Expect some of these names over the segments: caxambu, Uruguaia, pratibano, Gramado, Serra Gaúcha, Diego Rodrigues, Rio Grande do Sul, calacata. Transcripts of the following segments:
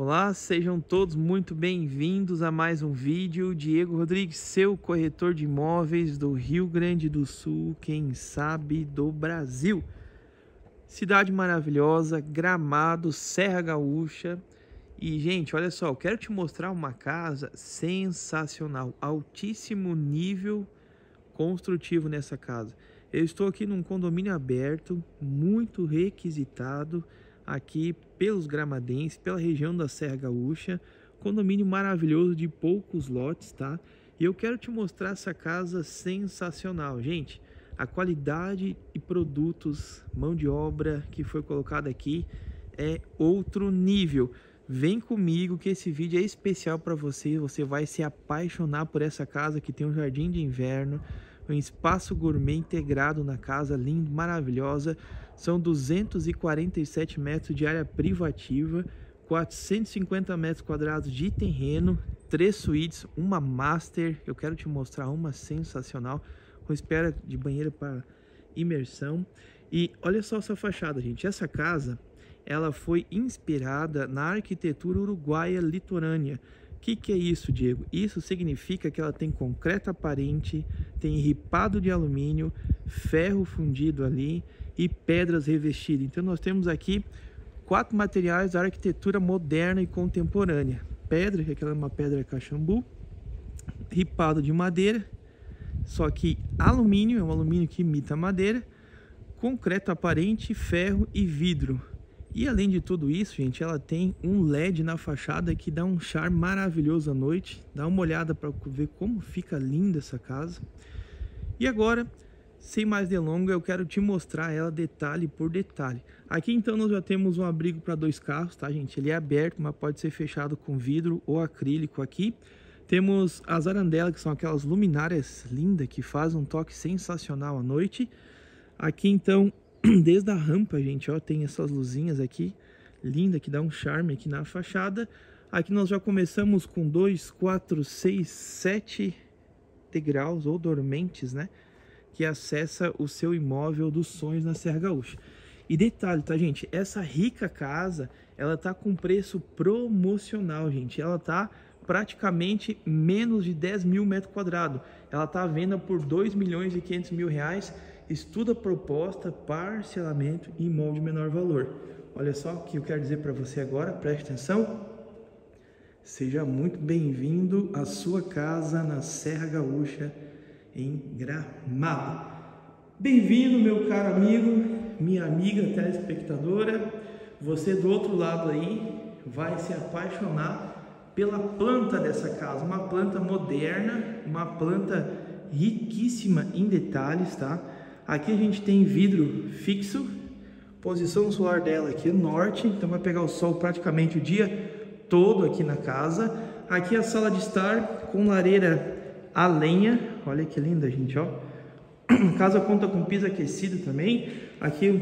Olá, sejam todos muito bem-vindos a mais um vídeo. Diego Rodrigues, seu corretor de imóveis do Rio Grande do Sul, quem sabe do Brasil. Cidade maravilhosa, Gramado, Serra Gaúcha. E, gente, olha só, eu quero te mostrar uma casa sensacional, altíssimo nível construtivo nessa casa. Eu estou aqui num condomínio aberto, muito requisitado, aqui pelos gramadenses, pela região da Serra Gaúcha, condomínio maravilhoso de poucos lotes, tá? E eu quero te mostrar essa casa sensacional, gente. A qualidade e produtos, mão de obra que foi colocada aqui é outro nível. Vem comigo que esse vídeo é especial para você. Você vai se apaixonar por essa casa que tem um jardim de inverno, um espaço gourmet integrado na casa, lindo, maravilhosa. São 247 metros de área privativa, 450 metros quadrados de terreno, 3 suítes, uma master. Eu quero te mostrar uma sensacional, com espera de banheiro para imersão. E olha só essa fachada, gente. Essa casa, ela foi inspirada na arquitetura uruguaia litorânea. Que é isso, Diego? Isso significa que ela tem concreto aparente, tem ripado de alumínio, ferro fundido ali e pedras revestidas. Então nós temos aqui 4 materiais da arquitetura moderna e contemporânea. Pedra, que aquela é uma pedra caxambu, ripado de madeira, só que alumínio, é um alumínio que imita madeira, concreto aparente, ferro e vidro. E além de tudo isso, gente, ela tem um LED na fachada que dá um charme maravilhoso à noite. Dá uma olhada para ver como fica linda essa casa. E agora, sem mais delongas, eu quero te mostrar ela detalhe por detalhe. Aqui então nós já temos um abrigo para 2 carros, tá, gente? Ele é aberto, mas pode ser fechado com vidro ou acrílico aqui. Temos as arandelas, que são aquelas luminárias lindas que fazem um toque sensacional à noite. Aqui então, desde a rampa, gente, ó, tem essas luzinhas aqui, linda, que dá um charme aqui na fachada. Aqui nós já começamos com 2, 4, 6, 7 degraus ou dormentes, né? Que acessa o seu imóvel dos sonhos na Serra Gaúcha. E detalhe, tá, gente? Essa rica casa, ela tá com preço promocional, gente. Ela tá praticamente menos de 10 mil metros quadrados. Ela tá à venda por R$ 2.500.000. Estuda proposta, parcelamento e imóvel de menor valor. Olha só o que eu quero dizer para você agora, preste atenção. Seja muito bem-vindo à sua casa na Serra Gaúcha, em Gramado. Bem-vindo, meu caro amigo, minha amiga telespectadora. Você do outro lado aí vai se apaixonar pela planta dessa casa. Uma planta moderna, uma planta riquíssima em detalhes, tá? Aqui a gente tem vidro fixo, posição solar dela aqui é norte, então vai pegar o sol praticamente o dia todo aqui na casa. Aqui a sala de estar com lareira a lenha, olha que linda, gente, ó. A casa conta com piso aquecido também, aqui um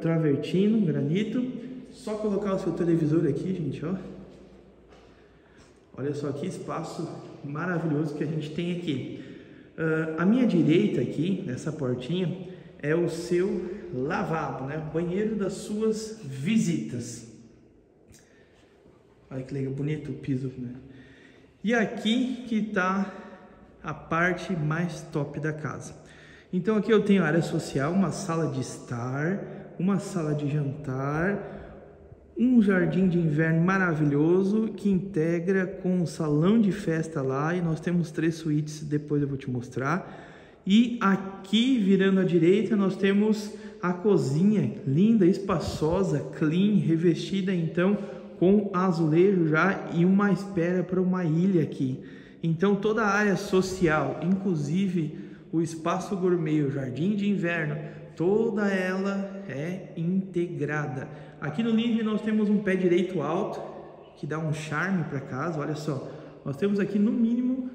travertino, um granito. Só colocar o seu televisor aqui, gente, ó. Olha só que espaço maravilhoso que a gente tem aqui. À minha direita aqui, nessa portinha, é o seu lavabo, né? Banheiro das suas visitas. Olha que legal, bonito o piso, né? E aqui que tá a parte mais top da casa. Então aqui eu tenho área social, uma sala de estar, uma sala de jantar, um jardim de inverno maravilhoso que integra com um salão de festa lá, e nós temos 3 suítes, depois eu vou te mostrar. E aqui virando à direita nós temos a cozinha linda, espaçosa, clean, revestida então com azulejo já e uma espera para uma ilha aqui. Então toda a área social, inclusive o espaço gourmet, o jardim de inverno, toda ela é integrada. Aqui no living nós temos um pé direito alto, que dá um charme para casa. Olha só, nós temos aqui no mínimo,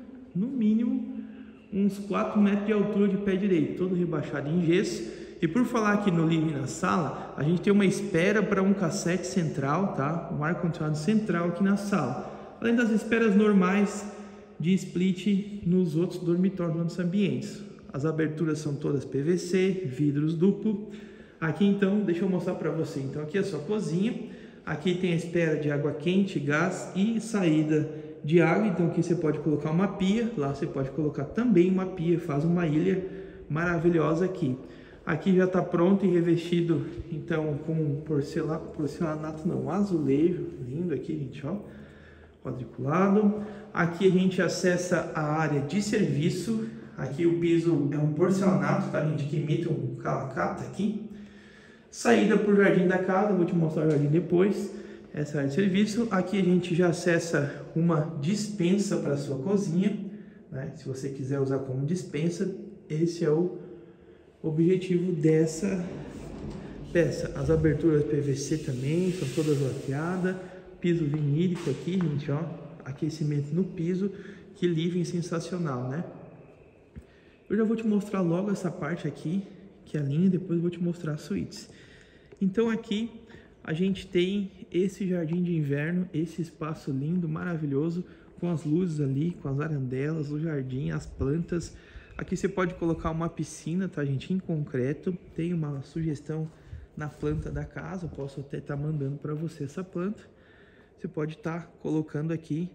uns 4 metros de altura de pé direito, todo rebaixado em gesso. E por falar aqui no living, na sala, a gente tem uma espera para um cassete central, tá? Um ar-condicionado central aqui na sala. Além das esperas normais de split nos outros dormitórios, nos outros ambientes. As aberturas são todas PVC, vidros duplo. Aqui então, deixa eu mostrar para você. Então aqui é a sua cozinha. Aqui tem a espera de água quente, gás e saída de água. Então aqui você pode colocar uma pia, lá você pode colocar também uma pia, faz uma ilha maravilhosa aqui. Aqui já está pronto e revestido então com porcelanato não, azulejo, lindo aqui, gente, ó, quadriculado. Aqui a gente acessa a área de serviço. Aqui o piso é um porcelanato, tá, gente, que imita um calacata aqui. Saída para o jardim da casa, vou te mostrar o jardim depois. Essa área de serviço. Aqui a gente já acessa uma dispensa para sua cozinha, né? Se você quiser usar como dispensa, esse é o objetivo dessa peça. As aberturas PVC também são todas laqueadas. Piso vinílico aqui, gente, ó, aquecimento no piso, que living sensacional, né? Eu já vou te mostrar logo essa parte aqui, que é a linha, depois eu vou te mostrar as suítes. Então aqui a gente tem esse jardim de inverno, esse espaço lindo, maravilhoso, com as luzes ali, com as larandelas, o jardim, as plantas. Aqui você pode colocar uma piscina, tá, gente, em concreto. Tem uma sugestão na planta da casa, eu posso até estar mandando para você essa planta. Você pode estar colocando aqui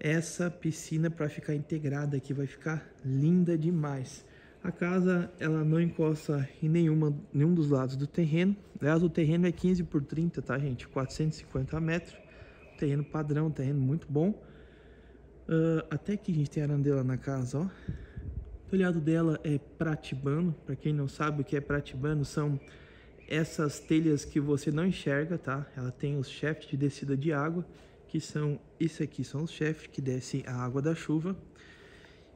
essa piscina para ficar integrada aqui, vai ficar linda demais. A casa, ela não encosta em nenhum dos lados do terreno. Aliás, o terreno é 15x30, tá, gente? 450 metros. Terreno padrão, terreno muito bom. Até aqui a gente tem arandela na casa, ó. O telhado dela é pratibano. Para quem não sabe o que é pratibano, são essas telhas que você não enxerga, tá? Ela tem os chaftes de descida de água, que são, isso aqui são os chaftes que descem a água da chuva.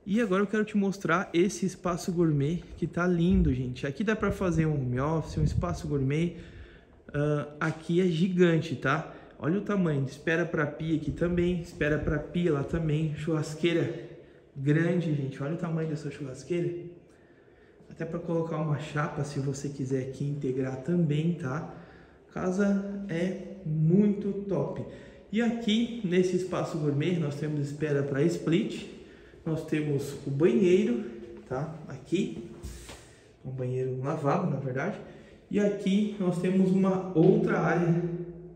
E agora eu quero te mostrar esse espaço gourmet, que tá lindo, gente. Aqui dá para fazer um home office, um espaço gourmet. Aqui é gigante, tá? Olha o tamanho, espera para pia aqui também, espera para pia lá também, churrasqueira grande, gente. Olha o tamanho dessa churrasqueira. Até para colocar uma chapa, se você quiser aqui integrar também, tá? A casa é muito top. E aqui, nesse espaço gourmet, nós temos espera para split. Nós temos o banheiro, tá? Aqui. Um banheiro lavado, na verdade. E aqui nós temos uma outra área.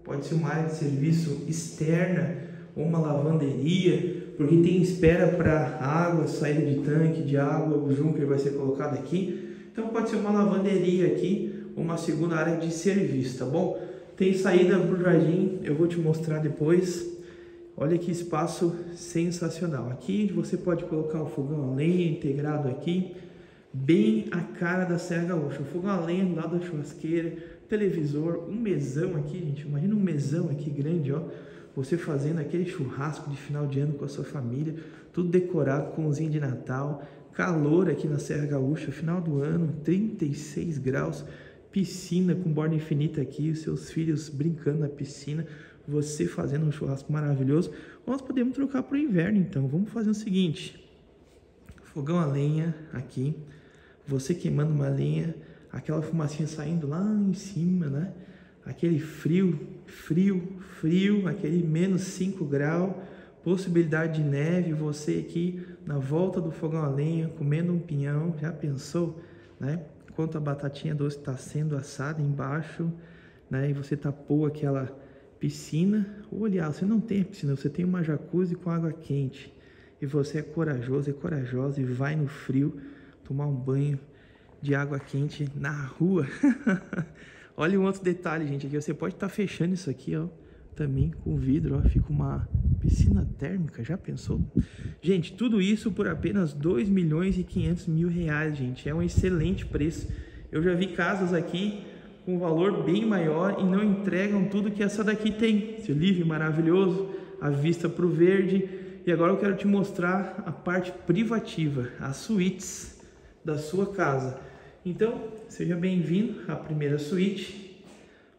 Pode ser uma área de serviço externa ou uma lavanderia, porque tem espera para água, saída de tanque de água, o junker vai ser colocado aqui. Então pode ser uma lavanderia aqui, uma segunda área de serviço, tá bom? Tem saída para o jardim, eu vou te mostrar depois. Olha que espaço sensacional. Aqui você pode colocar o fogão a lenha integrado aqui, bem a cara da Serra Gaúcha. O fogão a lenha do lado da churrasqueira, televisor, um mesão aqui, gente. Imagina um mesão aqui grande, ó. Você fazendo aquele churrasco de final de ano com a sua família, tudo decorado, cozinha de Natal, calor aqui na Serra Gaúcha, final do ano, 36 graus, piscina com borda infinita aqui, os seus filhos brincando na piscina, você fazendo um churrasco maravilhoso. Nós podemos trocar para o inverno, então. Vamos fazer o seguinte, fogão a lenha aqui, você queimando uma lenha, aquela fumacinha saindo lá em cima, né? Aquele frio, frio, frio, aquele menos 5 graus, possibilidade de neve, você aqui na volta do fogão a lenha, comendo um pinhão, já pensou, né? Enquanto a batatinha doce está sendo assada embaixo, né? E você tapou aquela piscina, ou aliás, você não tem piscina, você tem uma jacuzzi com água quente, e você é corajoso, é corajosa, e vai no frio tomar um banho de água quente na rua. Olha um outro detalhe, gente, aqui você pode estar fechando isso aqui, ó, também com vidro, ó, fica uma piscina térmica, já pensou? Gente, tudo isso por apenas R$ 2.500.000, gente, é um excelente preço. Eu já vi casas aqui com valor bem maior e não entregam tudo que essa daqui tem. Esse livre maravilhoso, a vista para o verde. E agora eu quero te mostrar a parte privativa, as suítes da sua casa. Então, seja bem-vindo à primeira suíte.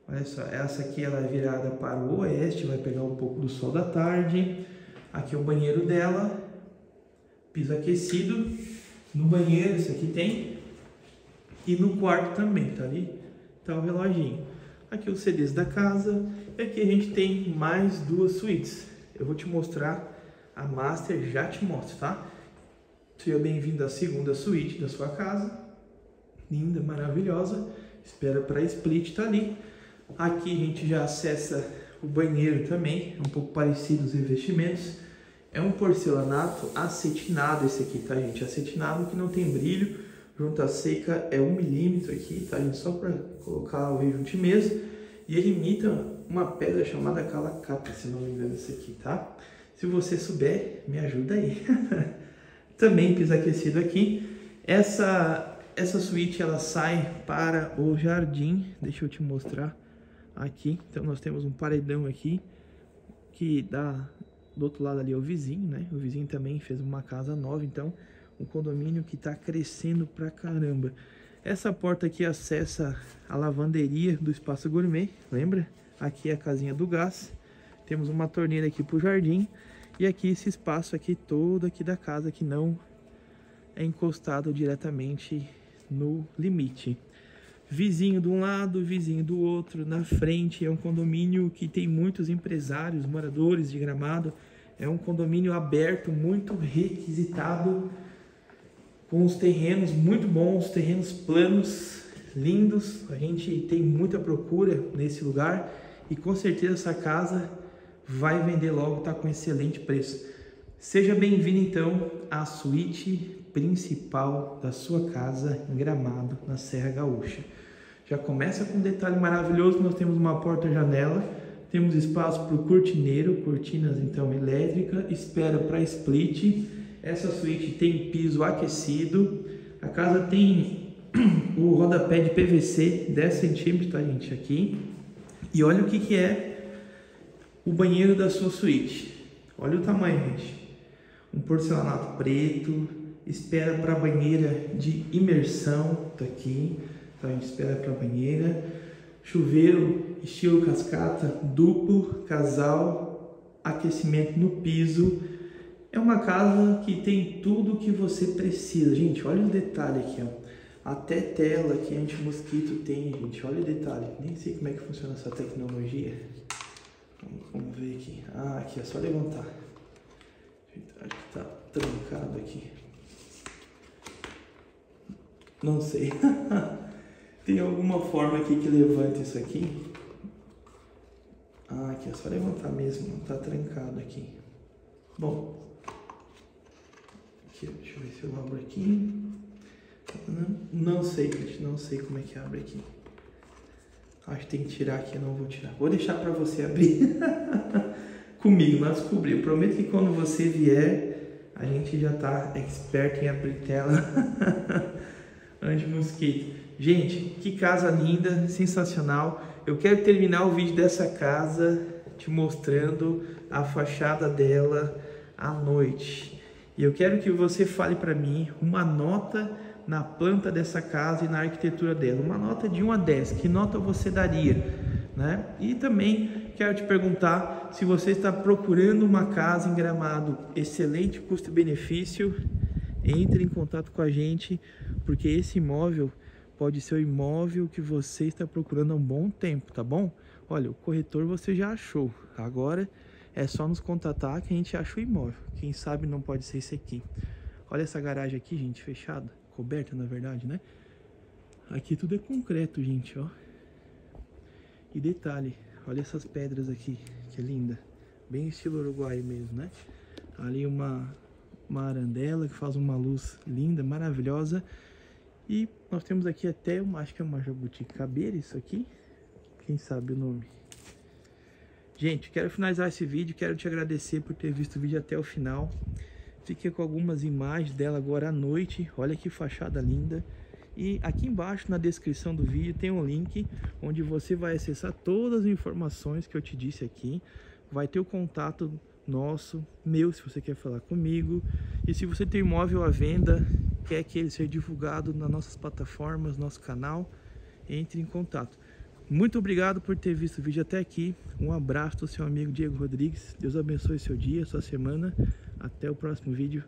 Olha só, essa aqui ela é virada para o oeste, vai pegar um pouco do sol da tarde. Aqui é o banheiro dela, piso aquecido. No banheiro, isso aqui tem. E no quarto também, tá ali? Tá o reloginho. Aqui os CDs da casa. E aqui a gente tem mais duas suítes. Eu vou te mostrar a master, já te mostro, tá? Seja bem-vindo à segunda suíte da sua casa. Linda, maravilhosa. Espera para split, tá ali. Aqui a gente já acessa O banheiro também é um pouco parecido os revestimentos. É um porcelanato acetinado esse aqui, tá, gente? Acetinado que não tem brilho. Junta seca é 1 milímetro aqui, tá, gente? Só para colocar o rejunte mesmo. E ele imita uma pedra chamada calacata, se não me engano, esse aqui, tá? Se você souber, me ajuda aí. Também piso aquecido aqui. Essa suíte, ela sai para o jardim. Deixa eu te mostrar aqui. Então, nós temos um paredão aqui que dá... Do outro lado ali é o vizinho, né? O vizinho também fez uma casa nova, então um condomínio que tá crescendo pra caramba. Essa porta aqui acessa a lavanderia do Espaço Gourmet, lembra? Aqui é a casinha do gás. Temos uma torneira aqui pro jardim. E aqui esse espaço aqui todo aqui da casa que não é encostado diretamente no limite. Vizinho de um lado, vizinho do outro, na frente. É um condomínio que tem muitos empresários, moradores de Gramado. É um condomínio aberto, muito requisitado, com os terrenos muito bons, terrenos planos, lindos. A gente tem muita procura nesse lugar e com certeza essa casa vai vender logo, está com excelente preço. Seja bem-vindo então à suíte principal da sua casa em Gramado, na Serra Gaúcha. Já começa com um detalhe maravilhoso, nós temos uma porta-janela, temos espaço para o cortineiro, cortinas então elétrica, espera para split. Essa suíte tem piso aquecido, a casa tem o rodapé de PVC 10 centímetros, tá, gente, aqui. E olha o que é o banheiro da sua suíte. Olha o tamanho, gente. Um porcelanato preto. Espera para a banheira de imersão, tá aqui, então a gente espera para a banheira, chuveiro estilo cascata, duplo, casal, aquecimento no piso, é uma casa que tem tudo o que você precisa, gente, olha o detalhe aqui, ó. Até tela aqui anti-mosquito tem, gente, olha o detalhe, nem sei como é que funciona essa tecnologia, vamos ver aqui, ah, aqui é só levantar, acho que tá trancado aqui. Não sei. Tem alguma forma aqui que levanta isso aqui? Ah, aqui é só levantar mesmo, não tá trancado aqui. Bom. Aqui, deixa eu ver se eu abro aqui. Não sei, gente, não sei como é que abre aqui. Acho que tem que tirar aqui, eu não vou tirar. Vou deixar pra você abrir comigo, mas descobrir. Prometo que quando você vier, a gente já tá expert em abrir tela. Anti-mosquito. Gente, que casa linda, sensacional. Eu quero terminar o vídeo dessa casa te mostrando a fachada dela à noite. E eu quero que você fale para mim uma nota na planta dessa casa e na arquitetura dela. Uma nota de 1 a 10. Que nota você daria? Né? E também quero te perguntar se você está procurando uma casa em Gramado. Excelente custo-benefício. Entre em contato com a gente, porque esse imóvel pode ser o imóvel que você está procurando há um bom tempo, tá bom? Olha, o corretor você já achou, agora é só nos contatar que a gente acha o imóvel. Quem sabe não pode ser esse aqui. Olha essa garagem aqui, gente, fechada, coberta na verdade, né? Aqui tudo é concreto, gente, ó. E detalhe, olha essas pedras aqui, que linda. Bem estilo uruguaio mesmo, né? Ali uma arandela que faz uma luz linda, maravilhosa. E nós temos aqui até uma, acho que é uma jabuticabeira isso aqui, quem sabe o nome. Gente, quero finalizar esse vídeo, quero te agradecer por ter visto o vídeo até o final. Fiquei com algumas imagens dela agora à noite, olha que fachada linda. E aqui embaixo na descrição do vídeo tem um link onde você vai acessar todas as informações que eu te disse aqui. Vai ter o contato nosso, meu, se você quer falar comigo. E se você tem imóvel à venda, quer que ele seja divulgado nas nossas plataformas, nosso canal, entre em contato. Muito obrigado por ter visto o vídeo até aqui. Um abraço do seu amigo Diego Rodrigues. Deus abençoe seu dia, sua semana. Até o próximo vídeo.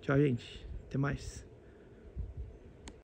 Tchau, gente. Até mais.